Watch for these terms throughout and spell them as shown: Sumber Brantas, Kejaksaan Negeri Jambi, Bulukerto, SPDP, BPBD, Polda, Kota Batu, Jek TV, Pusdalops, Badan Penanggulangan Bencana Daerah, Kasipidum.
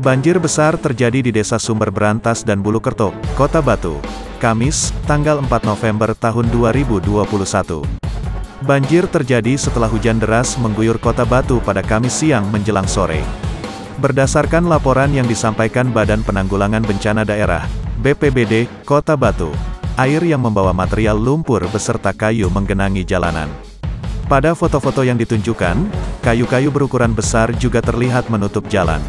Banjir besar terjadi di Desa Sumber Brantas dan Bulukerto, Kota Batu, Kamis, tanggal 4 November tahun 2021. Banjir terjadi setelah hujan deras mengguyur Kota Batu pada Kamis siang menjelang sore. Berdasarkan laporan yang disampaikan Badan Penanggulangan Bencana Daerah, BPBD, Kota Batu, air yang membawa material lumpur beserta kayu menggenangi jalanan. Pada foto-foto yang ditunjukkan, kayu-kayu berukuran besar juga terlihat menutup jalan.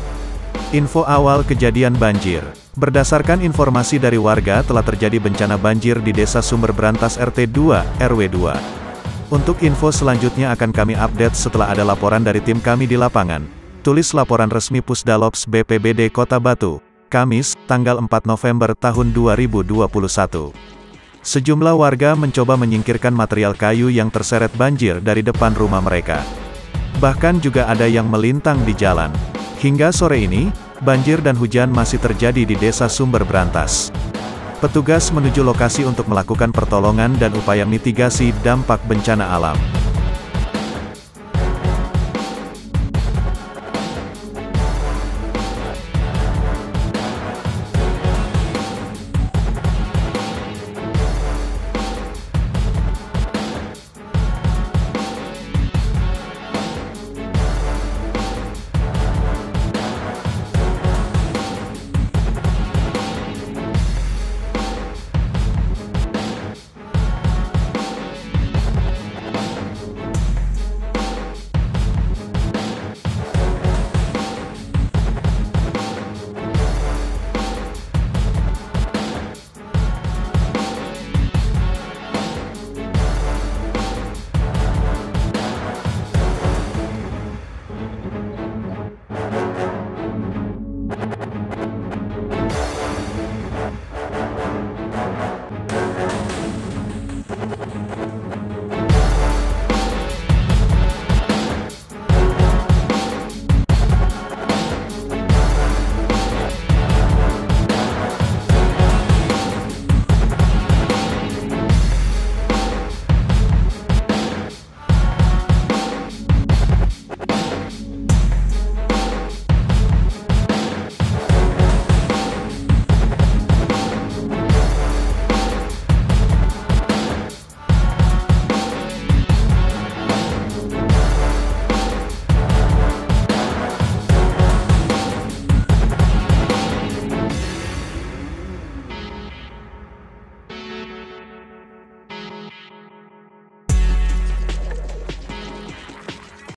Info awal kejadian banjir. Berdasarkan informasi dari warga, telah terjadi bencana banjir di Desa Sumber Brantas RT 2, RW 2. Untuk info selanjutnya akan kami update setelah ada laporan dari tim kami di lapangan. Tulis laporan resmi Pusdalops BPBD Kota Batu, Kamis, tanggal 4 November tahun 2021. Sejumlah warga mencoba menyingkirkan material kayu yang terseret banjir dari depan rumah mereka. Bahkan juga ada yang melintang di jalan. Hingga sore ini, banjir dan hujan masih terjadi di Desa Sumber Brantas. Petugas menuju lokasi untuk melakukan pertolongan dan upaya mitigasi dampak bencana alam.